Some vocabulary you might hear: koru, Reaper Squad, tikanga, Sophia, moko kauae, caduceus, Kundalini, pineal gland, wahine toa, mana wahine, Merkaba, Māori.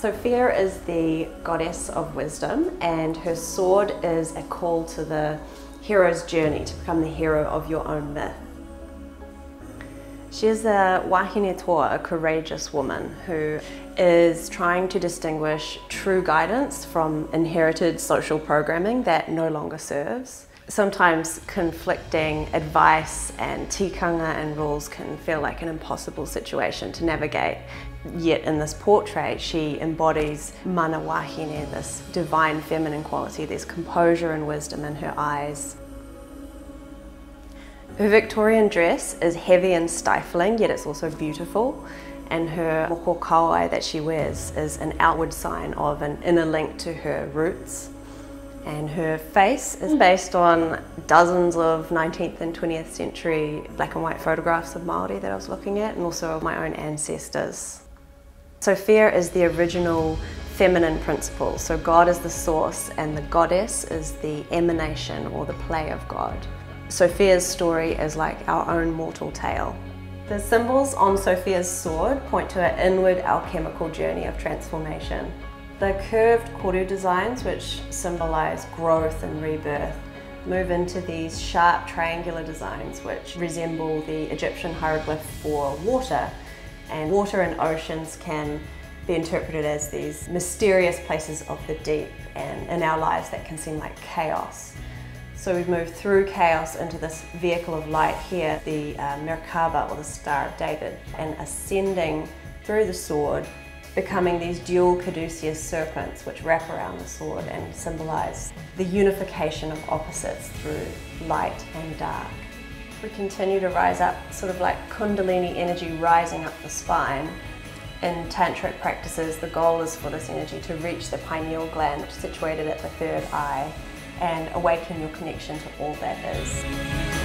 Sophia is the goddess of wisdom, and her sword is a call to the hero's journey to become the hero of your own myth. She is a wahine toa, a courageous woman who is trying to distinguish true guidance from inherited social programming that no longer serves. Sometimes conflicting advice and tikanga and rules can feel like an impossible situation to navigate. Yet in this portrait, she embodies mana wahine, this divine feminine quality. There's composure and wisdom in her eyes. Her Victorian dress is heavy and stifling, yet it's also beautiful. And her moko kauae that she wears is an outward sign of an inner link to her roots. And her face is based on dozens of 19th and 20th century black and white photographs of Māori that I was looking at, and also my own ancestors. Sophia is the original feminine principle. So God is the source and the goddess is the emanation or the play of God. Sophia's story is like our own mortal tale. The symbols on Sophia's sword point to an inward alchemical journey of transformation. The curved koru designs, which symbolise growth and rebirth, move into these sharp triangular designs which resemble the Egyptian hieroglyph for water. And water and oceans can be interpreted as these mysterious places of the deep, and in our lives that can seem like chaos. So we've moved through chaos into this vehicle of light here, the Merkaba, or the Star of David, and ascending through the sword, becoming these dual caduceus serpents which wrap around the sword and symbolise the unification of opposites through light and dark. We continue to rise up, sort of like Kundalini energy rising up the spine. In tantric practices, the goal is for this energy to reach the pineal gland, which is situated at the third eye, and awaken your connection to all that is.